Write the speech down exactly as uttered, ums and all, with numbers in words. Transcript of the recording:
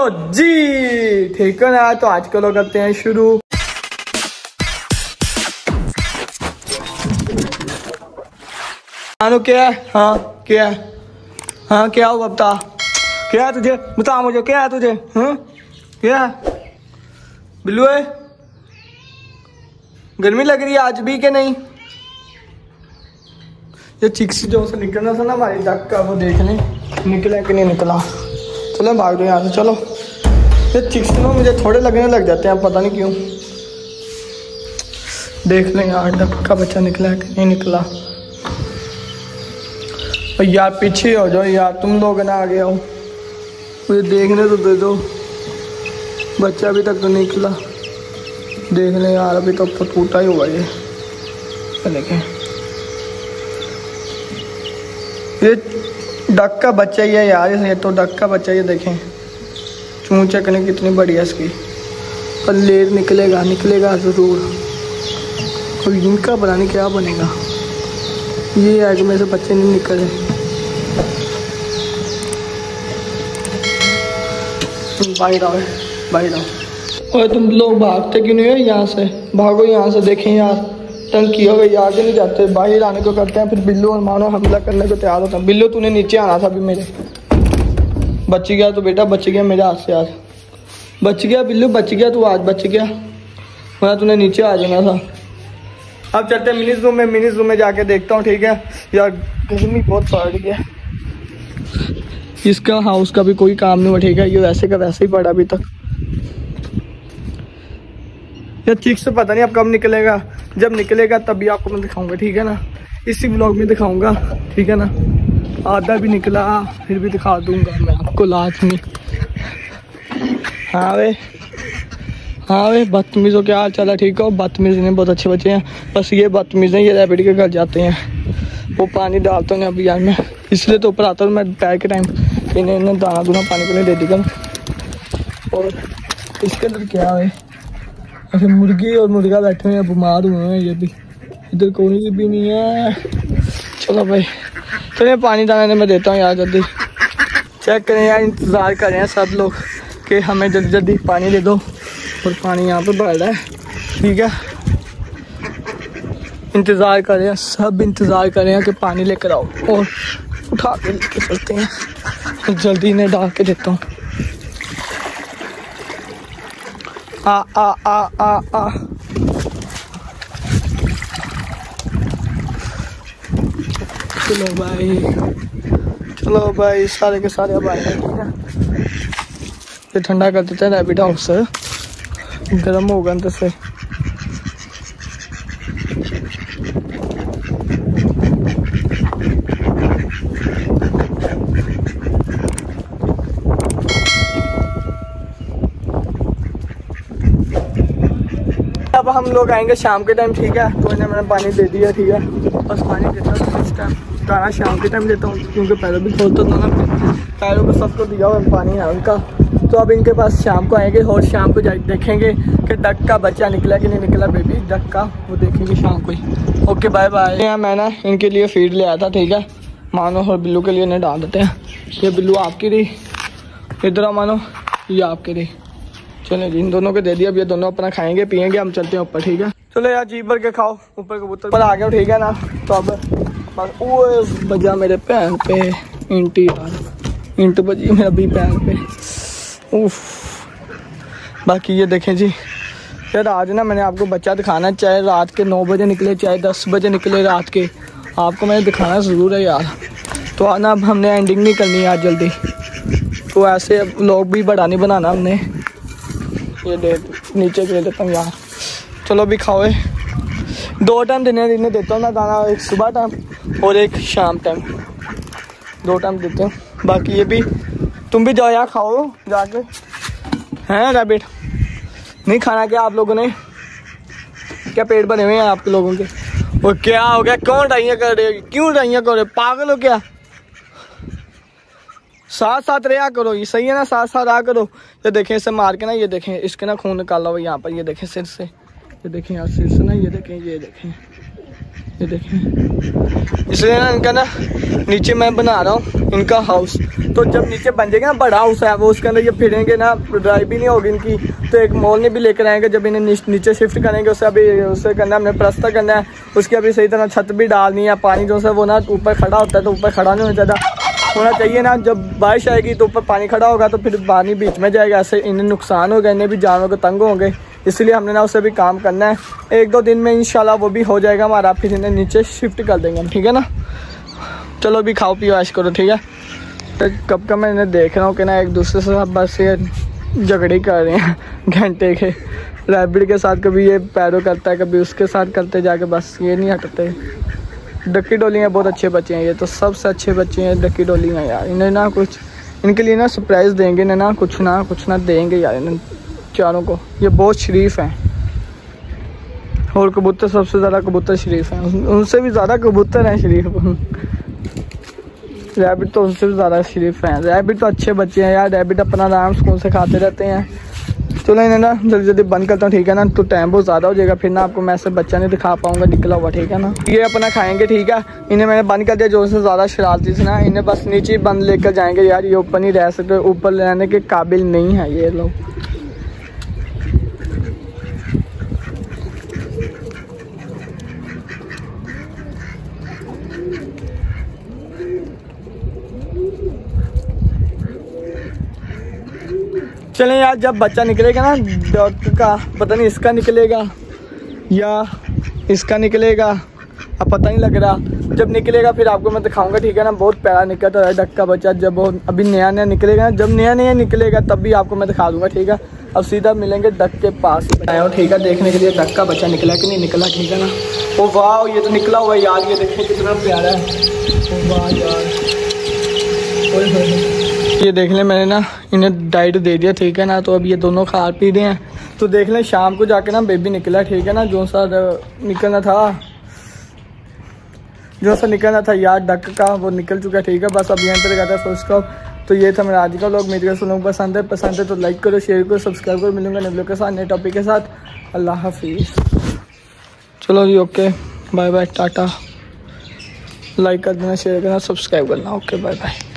चलो जी ठीक है ना, तो आज का लोग करते हैं शुरू। आनो क्या है? हाँ क्या है? हाँ क्या हुआ बता, क्या है तुझे बता मुझे, क्या है तुझे? हाँ क्या बिल्लू है? गर्मी लग रही है आज भी के नहीं? ये चीख से जो निकलना था ना हमारे डक का, वो देखने निकला कि नहीं निकला। चलो भाग दो यहाँ से, चलो। ये चीख से ना मुझे थोड़े लगने लग जाते हैं, पता नहीं क्यों। देख लें यार डक का बच्चा निकला कि नहीं निकला। और यार पीछे हो जाओ यार, तुम लोग ना आगे आओ, मुझे देखने तो दे दो। बच्चा अभी तक तो निकला, देख लें यार अभी तक तो टूटा ही हुआ ये। देखें ये डक का बच्चा ही है यार, ये तो डक का बच्चा ही। देखें चूँच चकने कितनी बढ़िया इसकी, पर लेर निकलेगा निकलेगा ज़रूर। और इनका बनाने क्या बनेगा, ये एग में से बच्चे नहीं निकले। तुम बाहर आओ, बाहर आओ। और तुम लोग भागते क्यों नहीं हो यहाँ से? भागो यहाँ से। देखें यार तंग किया हुआ, याद नहीं जाते, बाहर आने को करते हैं, फिर बिल्लू और मानो हमला करने को तैयार होता है। बिल्लू तूने नीचे आना था अभी, मेरे बच गया तो बेटा, बच गया मेरे हाथ से आज, बच गया बिल्लू, बच गया तू आज, बच गया वरना तूने नीचे आ जाना था। अब चलते हैं मिनी ज़ू में, मिनी ज़ू में जाके देखता हूँ ठीक है। यार गर्मी बहुत पड़ रही है, इसका हाउस का भी कोई काम नहीं हुआ ठीक है, ये वैसे का वैसे ही पड़ा अभी तक। यार ठीक से पता नहीं अब कब निकलेगा, जब निकलेगा तभी आपको मैं दिखाऊंगा ठीक है ना, इसी ब्लॉग में दिखाऊंगा ठीक है ना। आधा भी निकला फिर भी दिखा दूंगा मैं आपको लास्ट में। हाँ वे हाँ वे बदतमीज़ों के हाल चला ठीक है, बदतमीज़ ने बहुत अच्छे बच्चे हैं, बस ये बदतमीज़ हैं, ये रैबिट के घर जाते हैं, वो पानी डालते हैं अभी यार मैं, इसलिए तो ऊपर आता हूँ मैं दोपहर के टाइम, इन्हें इन्हें दाना दूना पानी पीने दे देगा। और इसके अंदर क्या है, अच्छा मुर्गी और मुर्गा बैठे हुए हैं, बीमार हुए हैं ये भी, इधर कोई भी नहीं है। चलो भाई चलिए तो पानी दाना मैं देता हूँ यार जल्दी। चेक करें यार, इंतज़ार कर रहे हैं सब लोग कि हमें जल्दी जल्दी पानी दे दो, और पानी यहाँ पर बढ़ रहा है ठीक है। इंतज़ार कर रहे हैं सब, इंतज़ार कर रहे हैं कि पानी लेकर आओ, और उठा के लेके चलते हैं, जल्दी इन्हें डाल के देता हूँ। आ आ आ आ आ चलो भाई चलो भाई, सारे के सारे अब आए हैं। ठंडा कर देते हैं रैबिट हाउस, गर्म होगा अंदर से। अब हम लोग आएंगे शाम के टाइम ठीक है, तो इन्हें मैंने पानी दे दिया ठीक है, बस पानी देता हूँ इस टाइम, दाना शाम के टाइम देता हूँ, क्योंकि पैरों भी खोलता था ना, पैरों को सबको दिया हुआ पानी है उनका। तो अब इनके पास शाम को आएंगे, और शाम को जाके देखेंगे कि डक का बच्चा निकला कि नहीं निकला, बेबी डक का, वो देखेंगे शाम को ही। Okay bye bye. यहाँ मैं ना इनके लिए फीड ले आया था ठीक है, मानो और बिल्लू के लिए इन्हें डाल देते हैं। ये बिल्लू आपकी रही, इधर आ मानो, ये आपकी रही। चलो जी इन दोनों को दे दिया, अब ये दोनों अपना खाएंगे पिएंगे, हम चलते हैं ऊपर ठीक है। चलो यार जी भर के खाओ, ऊपर कबूतर पर आ गया ठीक है ना। तो अब बस वो बजा मेरे पैर पे इंट, यार इंट बजी मेरा भी पैर पे। उफ बाकी ये देखें जी, यार आज ना मैंने आपको बच्चा दिखाना, चाहे रात के नौ बजे निकले चाहे दस बजे निकले रात के, आपको मैंने दिखाना ज़रूर है यार। तो आज ना अब हमने एंडिंग नहीं करनी यार जल्दी, तो ऐसे अब लोग भी बड़ा नहीं बनाना हमने। ये दे नीचे दे देता हूँ यार, चलो अभी खाओ। दो टाइम देने देने देता हूँ ना दाना, एक सुबह टाइम और एक शाम टाइम, दो टाइम देते हूँ। बाकी ये भी तुम भी जाओ यार खाओ जाके, हैं रैबिट नहीं खाना क्या आप लोगों ने? क्या पेट भरे हुए हैं आप लोगों के? और क्या हो गया, कौन डाइयाँ कर रहे हो, क्यों डाइयाँ कर रहे हो, पागल हो क्या? साथ साथ रहा करो, ये सही है ना, साथ साथ रहा करो। ये देखें इसे मार के ना, ये देखें इसके ना खून निकाला हुआ यहाँ पर, ये देखें सिर से, ये देखें यार सिर से ना, ये देखें ये देखें ये देखें, इसलिए ना इनका ना नीचे मैं बना रहा हूँ इनका हाउस। तो जब नीचे बन जाएगा ना बड़ा हाउस है वो, उसके अंदर ये फिरेंगे ना, ड्राई भी नहीं होगी इनकी। तो एक मॉल में भी लेकर आएंगे जब इन्हें नीचे शिफ्ट करेंगे। उसे अभी उसे करना हमने प्लास्टर करना है, उसकी अभी सही तरह छत भी डालनी है। पानी जो है वो ना ऊपर खड़ा होता है तो ऊपर खड़ा नहीं होता होना चाहिए ना, जब बारिश आएगी तो ऊपर पानी खड़ा होगा तो फिर पानी बीच में जाएगा, ऐसे इन्हें नुकसान होगा, इन्हें भी जानवरों को तंग होंगे। इसलिए हमने ना उसे भी काम करना है, एक दो दिन में इंशाल्लाह वो भी हो जाएगा हमारा, फिर इन्हें नीचे शिफ्ट कर देंगे हम, ठीक है ना। चलो अभी खाओ पियो ऐश करो, ठीक है। तो कब का मैं इन्हें देख रहा हूँ कि ना एक दूसरे से बस ये झगड़े कर रहे हैं घंटे के, रैबिट के साथ कभी ये पैरों करता है कभी उसके साथ करते, जाके बस ये नहीं हटते। डक्की डोलियाँ बहुत अच्छे बच्चे हैं, ये तो सबसे अच्छे बच्चे हैं डक्की डोलियाँ यार। इन्हें ना कुछ इनके लिए ना सरप्राइज़ देंगे, इन्हें ना कुछ ना कुछ ना देंगे यार इन्हें चारों को, ये बहुत शरीफ हैं। और कबूतर सबसे ज़्यादा कबूतर शरीफ हैं, उनसे भी ज़्यादा कबूतर हैं शरीफ। रैबिट तो उनसे भी ज़्यादा शरीफ हैं, रैबिट तो अच्छे बच्चे हैं यार, रैबिट अपना आराम सुकून से खाते रहते हैं। चलो इन्हें ना जल्दी जल्दी बंद करता हूँ, ठीक है ना, तो टाइम बहुत ज़्यादा हो जाएगा, फिर ना आपको मैं ऐसे बच्चा नहीं दिखा पाऊंगा निकला हुआ, ठीक है ना। ये अपना खाएंगे, ठीक है। इन्हें मैंने बंद कर दिया जो से ज़्यादा शरारती से ना, इन्हें बस नीचे ही बंद लेकर जाएंगे यार, ये ऊपर नहीं रह सकते, ऊपर रहने के काबिल नहीं है ये लोग। चलें यार, जब बच्चा निकलेगा ना डॉग का, पता नहीं इसका निकलेगा या इसका निकलेगा, अब पता नहीं लग रहा, जब निकलेगा फिर आपको मैं दिखाऊंगा, ठीक है ना। बहुत प्यारा निकलता है डॉग का बच्चा, जब वो अभी नया नया निकलेगा ना, जब नया नया निकलेगा तब भी आपको मैं दिखा दूंगा, ठीक है। अब सीधा मिलेंगे डॉग के पास, आया हूँ, ठीक है, देखने के लिए डॉग का बच्चा निकला कि नहीं निकला, ठीक है ना। ओ वाह, ये तो निकला हुआ है यार, ये देखो कितना प्यारा है, वाह यार। ये देख लें, मैंने ना इन्हें डाइट दे दिया, ठीक है ना, तो अब ये दोनों खा पी रहे हैं। तो देख लें शाम को जाके ना बेबी निकला, ठीक है ना, जो सा निकलना था जो सा निकलना था यार डक का, वो निकल चुका है, ठीक है। बस अब यहाँ पर लगाता है फर्स्ट कॉप। तो ये था मेरा आज का लोग, मेरे को लोग पसंद है पसंद है तो लाइक करो, शेयर करो, सब्सक्राइब करो। मिलूंगा नए लोग के साथ नए टॉपिक के साथ। अल्लाह हाफिज़। चलो जी, okay, bye bye, Tata. Like कर देना, शेयर करना, सब्सक्राइब करना। Okay, bye bye.